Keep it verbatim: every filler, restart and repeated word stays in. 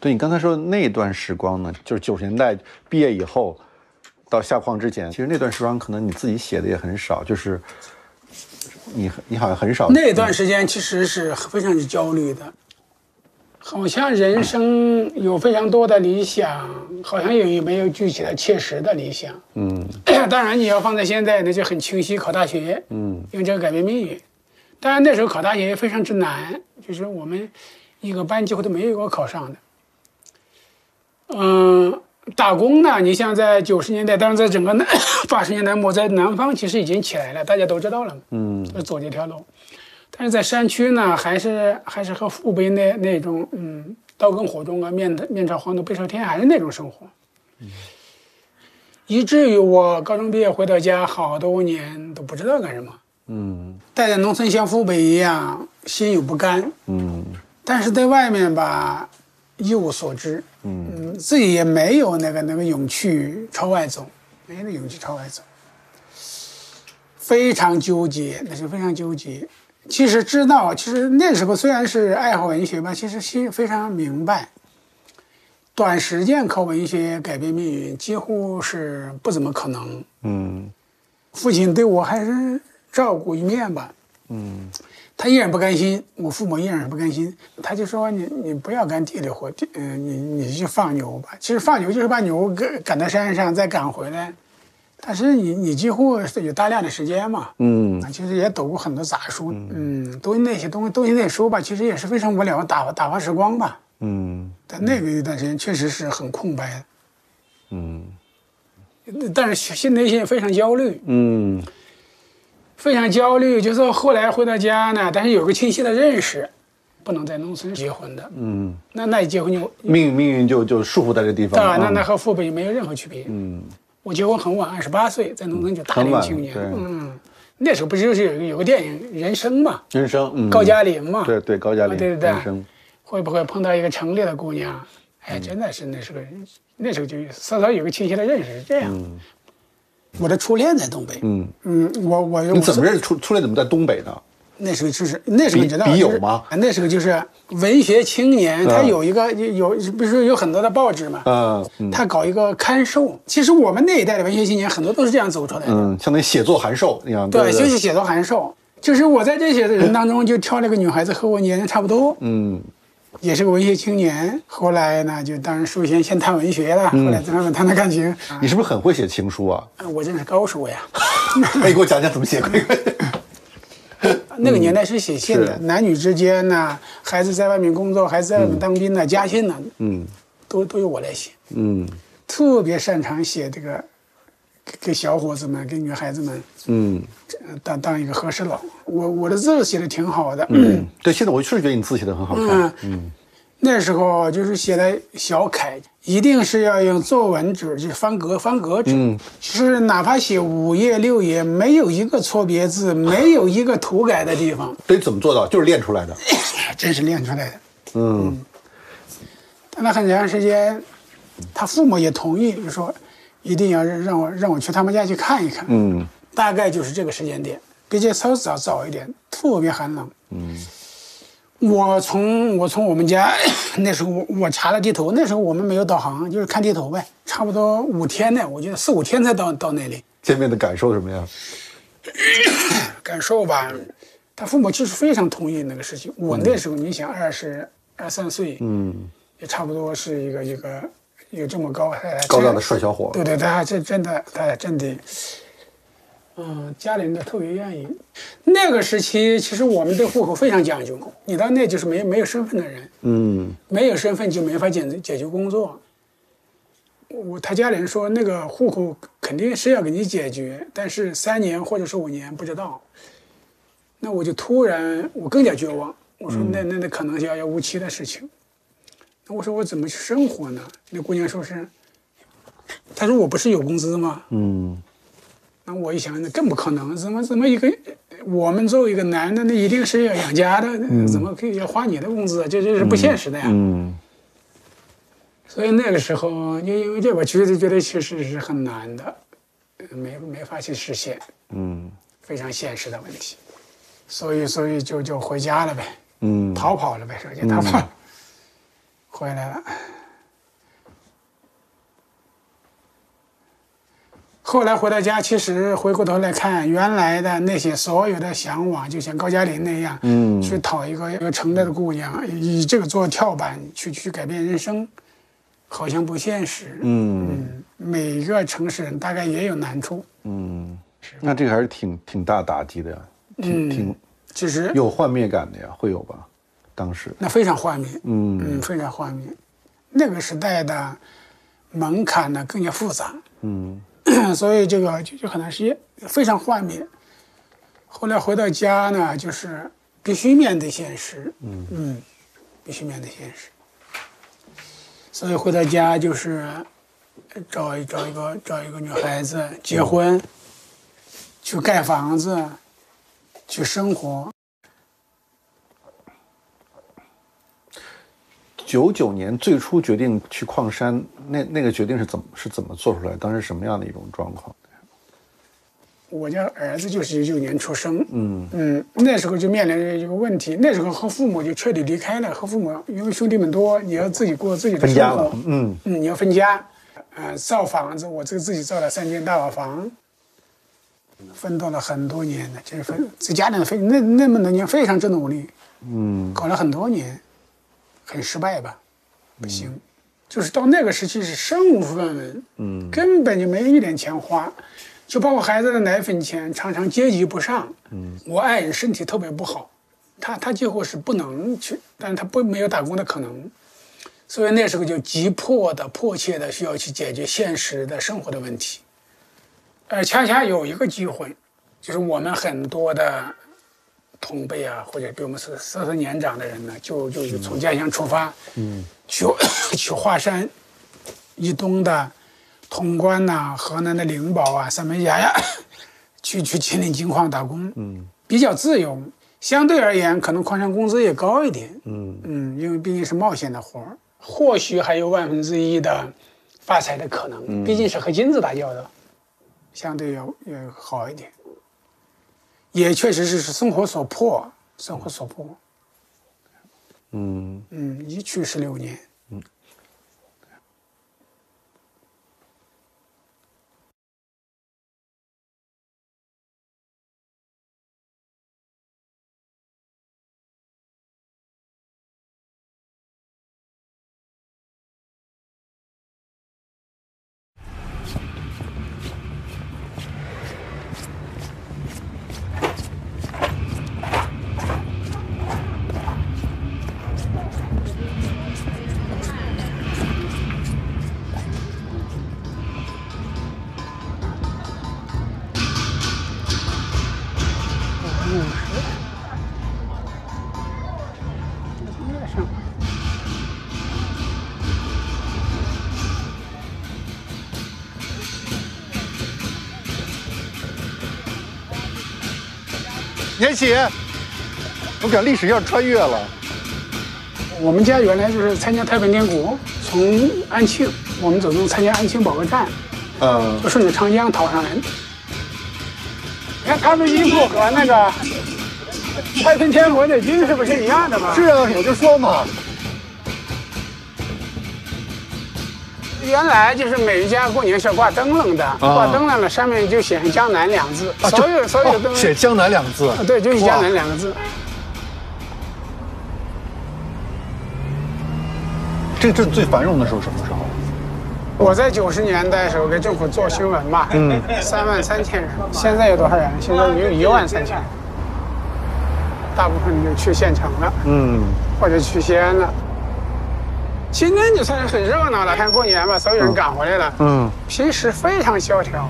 对，你刚才说的那段时光呢，就是九十年代毕业以后到下矿之前，其实那段时光可能你自己写的也很少，就是你你好像很少。那段时间其实是非常焦虑的，好像人生有非常多的理想，好像也没有具体的切实的理想。嗯，当然你要放在现在呢就很清晰，考大学，嗯，用这个改变命运。当然那时候考大学非常之难，就是我们一个班几乎都没有一个考上的。嗯，打工呢，你像在九十年代，当然在整个八十年代末，在南方其实已经起来了，大家都知道了，嗯，就走这条路。但是在山区呢，还是还是和父辈那那种，嗯，刀耕火种啊，面面朝黄土背朝天，还是那种生活。嗯，以至于我高中毕业回到家，好多年都不知道干什么。嗯，待在农村像父辈一样，心有不甘。嗯，但是对外面吧，一无所知。嗯, 嗯，自己也没有那个那个勇气朝外走，没那勇气朝外走，非常纠结，那是非常纠结。其实知道，其实那时候虽然是爱好文学吧，其实心非常明白，短时间靠文学改变命运几乎是不怎么可能。嗯，父亲对我还是照顾一面吧。嗯，他依然不甘心，我父母依然不甘心，他就说你你不要干地里活，嗯、呃，你你去放牛吧。其实放牛就是把牛赶赶到山上再赶回来。但是你你几乎有大量的时间嘛，嗯，其实也读过很多杂书，嗯，读那些东西，读那些书吧，其实也是非常无聊，打打发时光吧，嗯。但那个一段时间确实是很空白的，嗯。但是心内心非常焦虑，嗯，非常焦虑。就是后来回到家呢，但是有个清晰的认识，不能在农村结婚的，嗯。那那一结婚就命命运就就束缚在这地方，对、啊，那那和父辈没有任何区别，嗯。我结婚很晚，二十八岁，在农村就大龄青年。嗯，那时候不就是有有个电影《人生》嘛，《人生》嗯，高嘉林嘛，对对，高嘉林，对对对，人生会不会碰到一个城里的姑娘？哎，真的是那时候，那时候就稍稍有个清晰的认识是这样。嗯、我的初恋在东北。嗯嗯，我我你怎么认识初初恋？怎么在东北呢？那时候就是那时候你知道笔友吗？那时候就是文学青年，他有一个有不是有很多的报纸嘛，嗯，他搞一个刊售。其实我们那一代的文学青年很多都是这样走出来的，嗯，相当于写作函授那样。对，就是写作函授。就是我在这些人当中就挑了个女孩子，和我年龄差不多，嗯，也是个文学青年。后来呢，就当然首先先谈文学了，后来咱们谈谈感情。你是不是很会写情书啊？我真是高手呀！哎，给我讲讲怎么写。那个年代是写信的，嗯、男女之间呢、啊，孩子在外面工作，孩子在外面当兵呢、啊，嗯、家信呢、啊，嗯，都都由我来写，嗯，特别擅长写这个，给小伙子们，给女孩子们，嗯，当当一个和事佬。我我的字写的挺好的，嗯，对，现在我确实觉得你字写的很好看，嗯，嗯那时候就是写的小楷，一定是要用作文纸，就是方格方格纸，嗯、是哪怕写五页六页，没有一个错别字，没有一个涂改的地方。得怎么做到？就是练出来的，真是练出来的。嗯，嗯但他很长时间，他父母也同意，就说一定要让我让我去他们家去看一看。嗯，大概就是这个时间点，比这稍早早一点，特别寒冷。嗯。我从我从我们家那时候我，我查了地图，那时候我们没有导航，就是看地图呗。差不多五天呢，我觉得四五天才到到那里。见面的感受什么呀？感受吧，他父母其实非常同意那个事情。我那时候，嗯、你想二十二三岁，嗯，也差不多是一个一个有这么高高大的帅小伙。对对，他这真的，他真的。嗯，家里人都特别愿意。那个时期，其实我们对户口非常讲究。你到那就是没没有身份的人，嗯，没有身份就没法解解决工作。我他家里人说，那个户口肯定是要给你解决，但是三年或者是五年不知道。那我就突然我更加绝望，我说那那那可能遥遥无期的事情。那我说我怎么去生活呢？那姑娘说是，她说我不是有工资吗？嗯。我一想，那更不可能，怎么怎么一个，我们作为一个男的，那一定是要养家的，嗯、怎么可以要花你的工资？这这是不现实的呀。嗯。嗯所以那个时候，因因为这，我觉得觉得其实是很难的，没没法去实现。嗯。非常现实的问题，所以所以就就回家了呗。嗯。逃跑了呗，首先逃跑了，嗯、回来了。后来回到家，其实回过头来看，原来的那些所有的向往，就像高加林那样，嗯，去讨一个一个城寨的姑娘，以这个做跳板去去改变人生，好像不现实。嗯，嗯每个城市人大概也有难处。嗯，那这个还是挺挺大打击的呀，挺、嗯、挺，其实有幻灭感的呀，会有吧？当时那非常幻灭，嗯嗯，非常幻灭。那个时代的门槛呢更加复杂，嗯。所以这个就就很难实现，非常幻灭。后来回到家呢，就是必须面对现实，嗯嗯，必须面对现实。所以回到家就是找一找一个找一个女孩子结婚，嗯、去盖房子，去生活。九九年最初决定去矿山，那那个决定是怎么是怎么做出来？当时什么样的一种状况？我家儿子就是九九年出生，嗯嗯，那时候就面临着一个问题，那时候和父母就彻底离开了，和父母因为兄弟们多，你要自己过自己的生活，分家了，嗯嗯，你要分家，呃，造房子，我这个自己造了三间大瓦房，奋斗了很多年的，就是分在家里的分那那么多年非常之努力，嗯，搞了很多年。很失败吧，不行、嗯，就是到那个时期是身无分文，嗯，根本就没一点钱花，就包括孩子的奶粉钱，常常接济不上，嗯，我爱人身体特别不好，他他几乎是不能去，但是他不没有打工的可能，所以那时候就急迫的、迫切的需要去解决现实的生活的问题，而恰恰有一个机会，就是我们很多的。同辈啊，或者比我们四四十年长的人呢，就就从家乡出发，嗯，去去华山以东的潼关呐、啊、河南的灵宝啊、三门峡呀，去去秦岭金矿打工，嗯，比较自由，相对而言，可能矿山工资也高一点，嗯嗯，因为毕竟是冒险的活儿，或许还有万分之一的发财的可能，嗯、毕竟是和金子打交道，相对要要好一点。也确实是是生活所迫，生活所迫。嗯嗯，一去十六年。嗯。年喜，我感觉历史要穿越了。我们家原来就是参加太平天国，从安庆，我们总共参加安庆保卫战，嗯，就顺着长江逃上来。你看他们衣服和那个太平天国的军是不是一样的吗？是啊，我就说嘛。原来就是每一家过年是要挂灯笼的，挂灯笼了上面就写上江南两字，啊、所有所有的、哦、写江南两字，对，就是江南两个字。这镇最繁荣的时候什么时候？我在九十年代的时候给政府做新闻嘛，嗯，三万三千人，现在有多少人？现在也有一万三千人，大部分就去县城了，嗯，或者去西安了。今天就算是很热闹了，看过年吧，所有人赶回来了。嗯，平时非常萧条。